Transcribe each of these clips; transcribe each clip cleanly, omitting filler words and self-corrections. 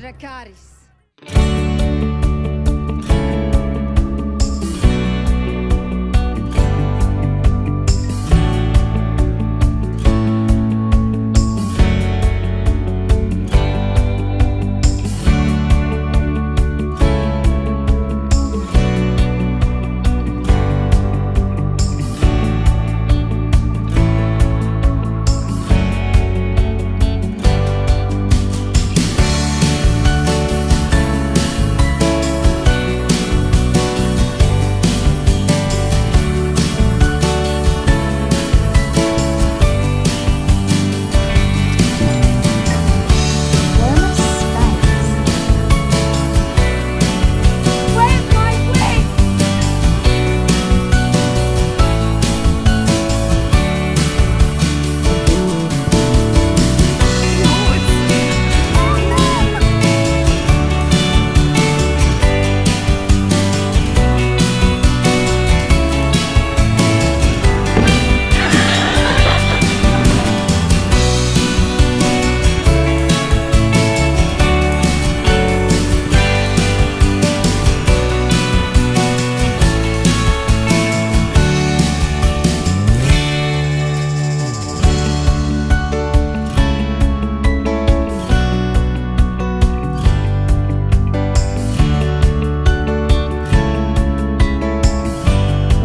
Drakaris.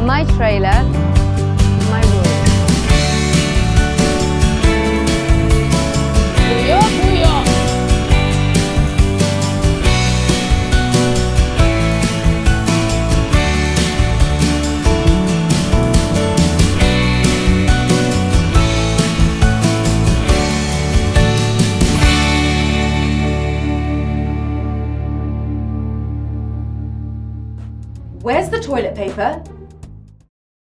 My trailer, my world. Where's the toilet paper?